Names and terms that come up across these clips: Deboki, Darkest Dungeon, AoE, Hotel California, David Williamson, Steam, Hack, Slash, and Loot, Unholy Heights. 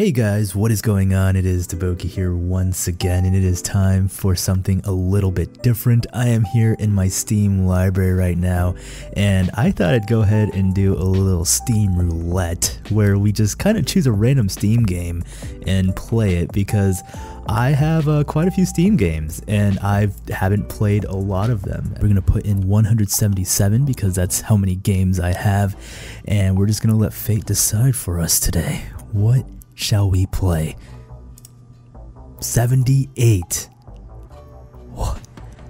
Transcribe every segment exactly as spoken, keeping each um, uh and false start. Hey guys, what is going on? It is Deboki here once again, and it is time for something a little bit different. I am here in my Steam library right now, and I thought I'd go ahead and do a little Steam roulette where we just kind of choose a random Steam game and play it, because I have uh, quite a few Steam games and I haven't played a lot of them. We're going to put in one hundred seventy-seven because that's how many games I have, and we're just going to let fate decide for us today. What shall we play? seventy-eight. What?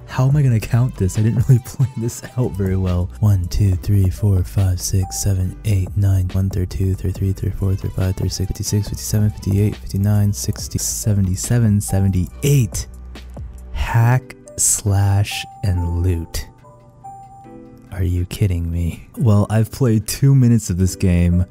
How am I gonna count this? I didn't really play this out very well. one, two, three, four, five, six, seven, eight, nine, one, thirty-two, thirty-three, thirty-four, thirty-five, thirty-six, fifty-seven, fifty-eight, fifty-nine, sixty, seventy-seven, seventy-eight. Hack, slash, and loot. Are you kidding me? Well, I've played two minutes of this game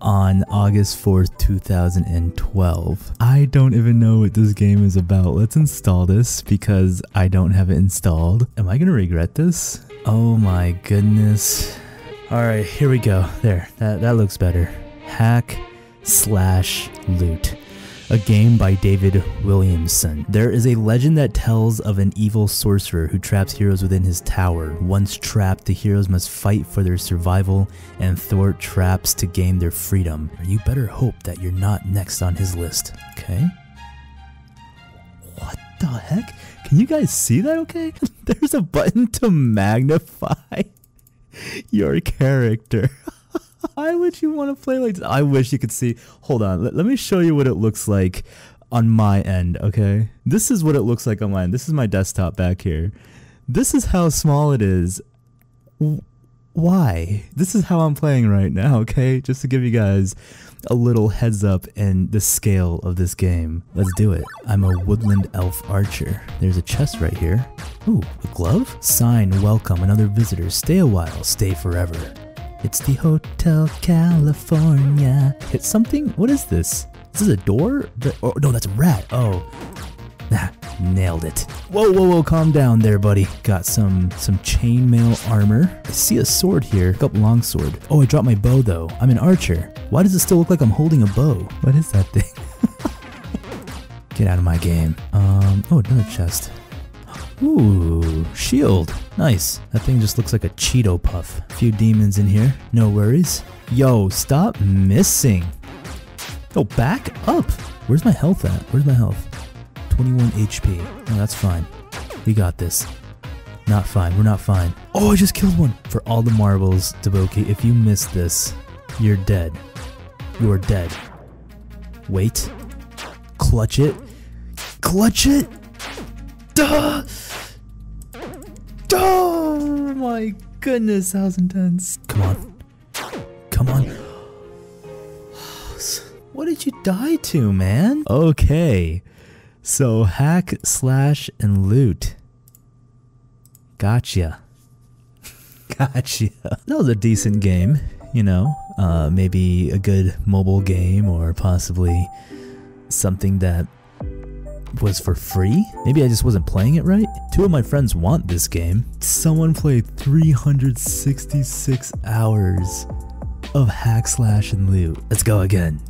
on August fourth, two thousand twelve. I don't even know what this game is about. Let's install this because I don't have it installed. Am I gonna regret this? Oh my goodness. All right, here we go. There, that, that looks better. Hack slash loot. A game by David Williamson. There is a legend that tells of an evil sorcerer who traps heroes within his tower. Once trapped, the heroes must fight for their survival and thwart traps to gain their freedom. You better hope that you're not next on his list, okay? What the heck? Can you guys see that okay? There's a button to magnify your character. Why would you want to play like this? I wish you could see. Hold on. Let, let me show you what it looks like on my end, okay? This is what it looks like on my end. This is my desktop back here. This is how small it is. W why? This is how I'm playing right now, okay? Just to give you guys a little heads up and the scale of this game. Let's do it. I'm a woodland elf archer. There's a chest right here. Ooh, a glove? Sign, welcome another visitor. Stay a while, stay forever. It's the Hotel California. Hit something? What is this? Is this a door? The, oh, no, that's a rat. Oh, nah, nailed it. Whoa, whoa, whoa, calm down there, buddy. Got some some chainmail armor. I see a sword here. Pick up longsword. Oh, I dropped my bow, though. I'm an archer. Why does it still look like I'm holding a bow? What is that thing? Get out of my game. Um. Oh, another chest. Ooh, shield. Nice. That thing just looks like a Cheeto puff. A few demons in here. No worries. Yo, stop missing. Oh, back up. Where's my health at? Where's my health? twenty-one H P. No, that's fine. We got this. Not fine. We're not fine. Oh, I just killed one. For all the marbles, Deboki, if you miss this, you're dead. You're dead. Wait. Clutch it. Clutch it. Duh! Oh my goodness, that was intense. Come on. Come on. What did you die to, man? Okay. So hack, slash, and loot. Gotcha. Gotcha. That was a decent game, you know. Uh, maybe a good mobile game, or possibly something that was for free? Maybe I just wasn't playing it right? Two of my friends want this game. Someone played three hundred sixty-six hours of hack, slash, and loot. Let's go again.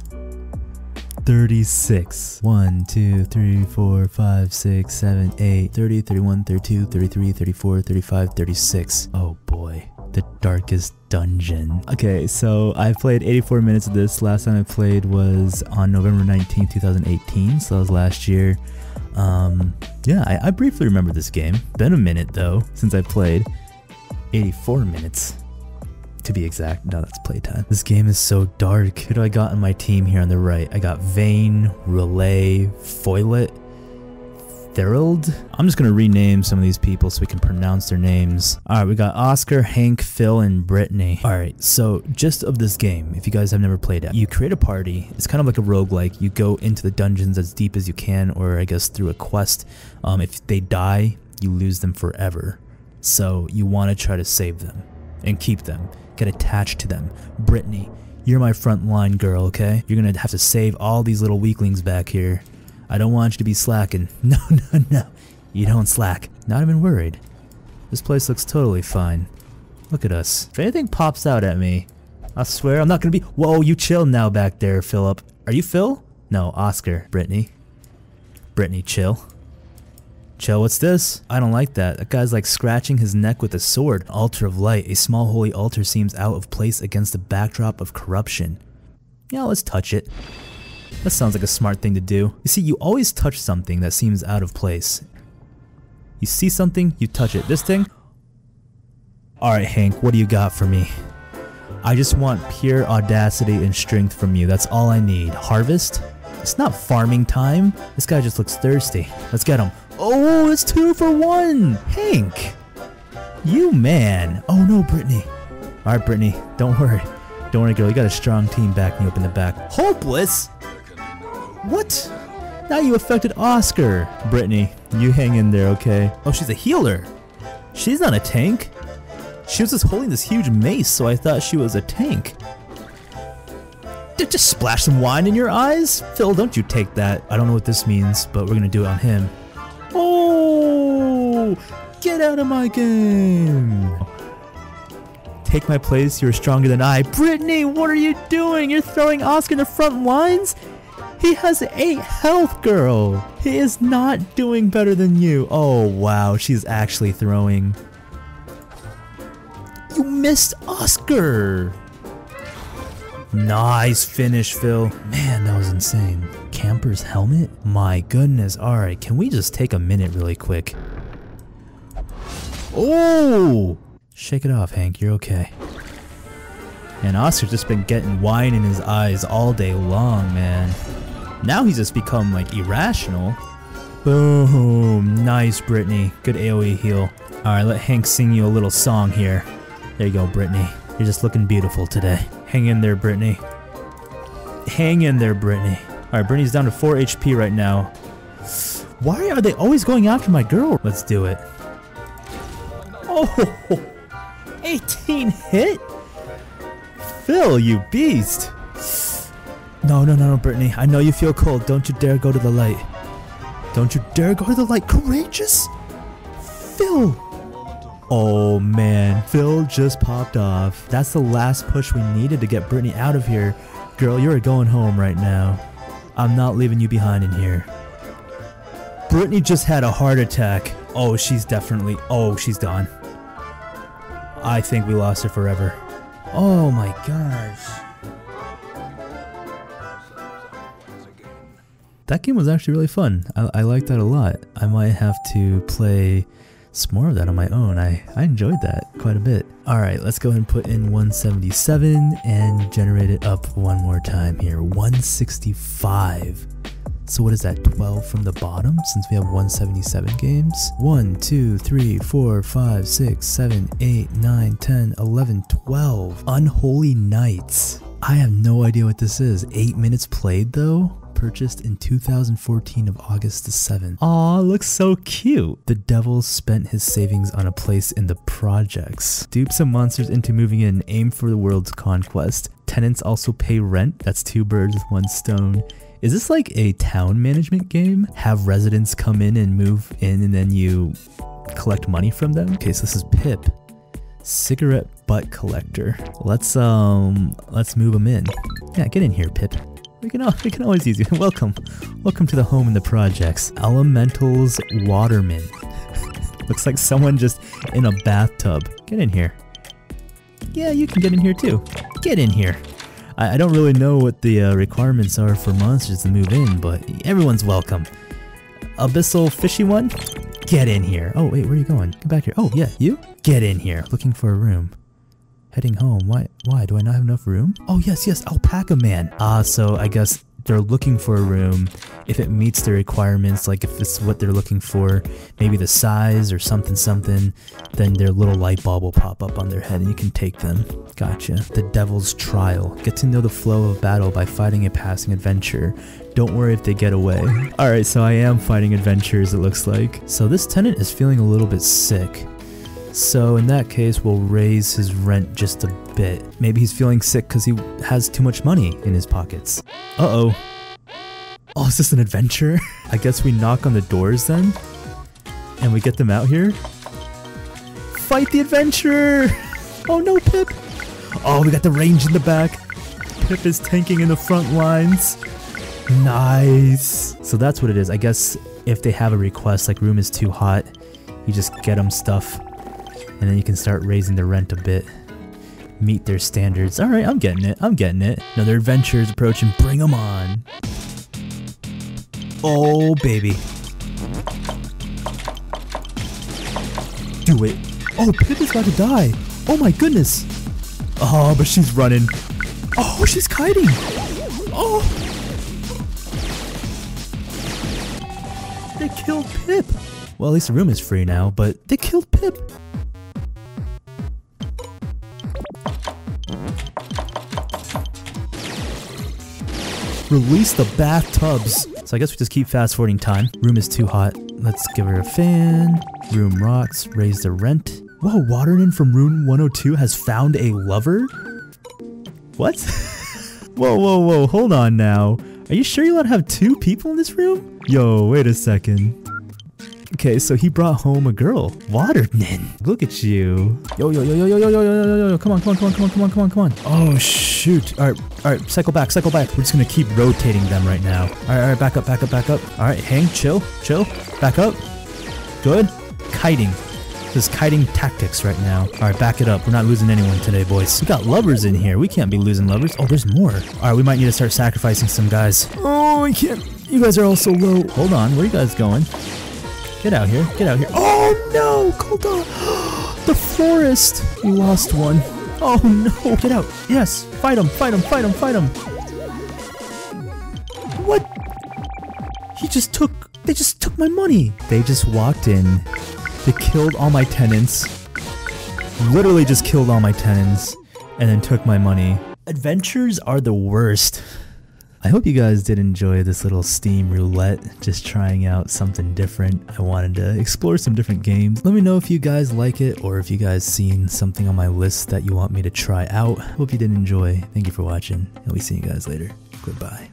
thirty-six. one, two, three, four, five, six, seven, eight, thirty, thirty-one, thirty-two, thirty-three, thirty-four, thirty-five, thirty-six. Oh boy. The Darkest Dungeon. Okay, so I played eighty-four minutes of this. Last time I played was on November nineteenth, two thousand eighteen, so that was last year. Um, yeah, I, I briefly remember this game. Been a minute though since I played. eighty-four minutes to be exact. No, that's playtime. This game is so dark. Who do I got on my team here on the right? I got Vayne, Relay, Foilet, Therald. I'm just gonna rename some of these people so we can pronounce their names. All right, we got Oscar, Hank, Phil, and Brittany. All right, so gist of this game, if you guys have never played it, you create a party. It's kind of like a roguelike. You go into the dungeons as deep as you can, or I guess through a quest. Um, if they die, you lose them forever. So you wanna try to save them and keep them, get attached to them. Brittany, you're my frontline girl, okay? You're gonna have to save all these little weaklings back here. I don't want you to be slacking. No, no, no. You don't slack. Not even worried. This place looks totally fine. Look at us. If anything pops out at me, I swear I'm not gonna be- Whoa, you chill now back there, Philip. Are you Phil? No, Oscar. Brittany. Brittany, chill. Chill, what's this? I don't like that. That guy's like scratching his neck with a sword. Altar of light. A small holy altar seems out of place against the backdrop of corruption. Yeah, let's touch it. That sounds like a smart thing to do. You see, you always touch something that seems out of place. You see something, you touch it. This thing? Alright, Hank, what do you got for me? I just want pure audacity and strength from you. That's all I need. Harvest? It's not farming time. This guy just looks thirsty. Let's get him. Oh, it's two for one! Hank! You man! Oh no, Brittany. Alright, Brittany, don't worry. Don't worry, girl, you got a strong team backing you up in the back. Hopeless? What? Now you affected Oscar. Brittany, you hang in there, okay? Oh, she's a healer. She's not a tank. She was just holding this huge mace, so I thought she was a tank. Did just splash some wine in your eyes? Phil, don't you take that. I don't know what this means, but we're gonna do it on him. Oh! Get out of my game! Take my place, you're stronger than I. Brittany, what are you doing? You're throwing Oscar in the front lines? He has eight health, girl. He is not doing better than you. Oh, wow, she's actually throwing. You missed Oscar. Nice finish, Phil. Man, that was insane. Camper's helmet? My goodness, all right, can we just take a minute really quick? Oh! Shake it off, Hank, you're okay. And Oscar's just been getting wine in his eyes all day long, man. Now he's just become, like, irrational. Boom. Nice, Brittany. Good AoE heal. Alright, let Hank sing you a little song here. There you go, Brittany. You're just looking beautiful today. Hang in there, Brittany. Hang in there, Brittany. Alright, Brittany's down to four H P right now. Why are they always going after my girl? Let's do it. Oh! eighteen hit? Phil, you beast! No, no, no, no, Brittany. I know you feel cold. Don't you dare go to the light. Don't you dare go to the light. Courageous? Phil! Oh, man. Phil just popped off. That's the last push we needed to get Brittany out of here. Girl, you're going home right now. I'm not leaving you behind in here. Brittany just had a heart attack. Oh, she's definitely... Oh, she's done. I think we lost her forever. Oh, my gosh. That game was actually really fun. I, I liked that a lot. I might have to play some more of that on my own. I, I enjoyed that quite a bit. All right, let's go ahead and put in one seventy-seven and generate it up one more time here. one sixty-five. So what is that, twelve from the bottom since we have one seventy-seven games? one, two, three, four, five, six, seven, eight, nine, ten, eleven, twelve. Unholy Heights. I have no idea what this is. eight minutes played though? Purchased in two thousand fourteen of August the seventh. Aw, looks so cute. The devil spent his savings on a place in the projects. Dupe some monsters into moving in. Aim for the world's conquest. Tenants also pay rent. That's two birds with one stone. Is this like a town management game? Have residents come in and move in and then you collect money from them? Okay, so this is Pip. Cigarette butt collector. Let's um, let's move him in. Yeah, get in here, Pip. We can, all, we can always use you. Welcome. Welcome to the home in the projects. Elementals Waterman. Looks like someone just in a bathtub. Get in here. Yeah, you can get in here too. Get in here. I don't really know what the uh, requirements are for monsters to move in, but everyone's welcome. Abyssal fishy one? Get in here. Oh, wait, where are you going? Come back here. Oh, yeah, you? Get in here. Looking for a room. Heading home. Why, Why? Do I not have enough room? Oh, yes, yes, Alpaca Man. Ah, uh, so I guess they're looking for a room. If it meets the requirements, like if it's what they're looking for, maybe the size or something something, then their little light bulb will pop up on their head and you can take them. Gotcha. The Devil's Trial. Get to know the flow of battle by fighting a passing adventure. Don't worry if they get away. Alright, so I am fighting adventures, it looks like. So this tenant is feeling a little bit sick. So in that case, we'll raise his rent just a bit. Maybe he's feeling sick because he has too much money in his pockets. Uh-oh. Oh, is this an adventure? I guess we knock on the doors then? And we get them out here? Fight the adventurer! Oh no, Pip! Oh, we got the range in the back. Pip is tanking in the front lines. Nice. So that's what it is. I guess if they have a request, like room is too hot, you just get them stuff and then you can start raising the rent a bit. Meet their standards. All right, I'm getting it. I'm getting it. Another adventure is approaching. Bring them on. Oh, baby. Do it. Oh, Pippa's about to die. Oh my goodness. Oh, but she's running. Oh, she's kiting. Oh. They killed Pip. Well, at least the room is free now, but they killed Pip. Release the bathtubs. So I guess we just keep fast forwarding time. Room is too hot. Let's give her a fan. Room rocks. Raise the rent. Whoa, Waternin from room one oh two has found a lover? What? Whoa, whoa, whoa, hold on now. Are you sure you allowed to have two people in this room? Yo, wait a second. Okay, so he brought home a girl. Waternin, look at you. Yo, yo, yo, yo, yo, yo, yo, yo, yo, yo, come on, come on, come on, come on, come on, come on, come on. Oh, shoot. All right, all right, cycle back, cycle back. We're just gonna keep rotating them right now. All right, all right, back up, back up, back up. All right, hang, chill, chill, back up. Good. Kiting. This is kiting tactics right now. All right, back it up. We're not losing anyone today, boys. We got lovers in here. We can't be losing lovers. Oh, there's more. All right, we might need to start sacrificing some guys. Oh, I can't. You guys are all so low. Hold on, where are you guys going? Get out here, get out here. Oh no, Kolda! The forest! We lost one. Oh no, get out. Yes, fight him, fight him, fight him, fight him. What? He just took, they just took my money. They just walked in. They killed all my tenants. Literally just killed all my tenants and then took my money. Adventures are the worst. I hope you guys did enjoy this little Steam roulette, just trying out something different. I wanted to explore some different games. Let me know if you guys like it or if you guys seen something on my list that you want me to try out. Hope you did enjoy. Thank you for watching, and we'll be seeing you guys later. Goodbye.